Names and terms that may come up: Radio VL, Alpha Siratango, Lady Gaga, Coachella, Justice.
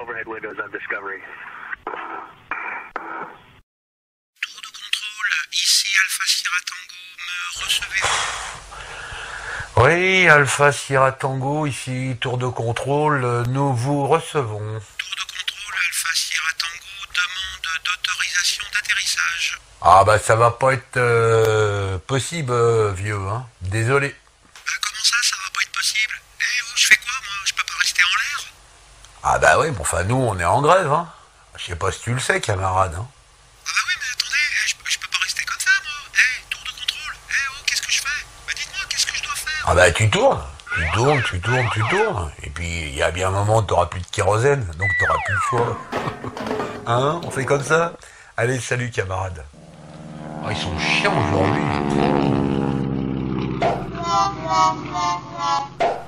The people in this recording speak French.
overhead windows on Discovery. Tour de contrôle, ici Alpha Siratango, me recevez-vous? Oui, Alpha Siratango, ici tour de contrôle, nous vous recevons. Tour de contrôle, Alpha Siratango, demande d'autorisation d'atterrissage. Ah bah ça va pas être possible, vieux, hein. Désolé. Ah bah oui, mais bon, enfin nous on est en grève, hein. Je sais pas si tu le sais, camarade, hein. Ah bah oui, mais attendez, je peux pas rester comme ça, moi. Tour de contrôle, oh, qu'est-ce que je fais? Bah dites-moi, qu'est-ce que je dois faire? Ah bah tu tournes. Et puis il y a bien un moment, t'auras plus de kérosène, donc t'auras plus de choix. Hein? On fait comme ça? Allez, salut, camarade. Oh, ils sont chiants aujourd'hui.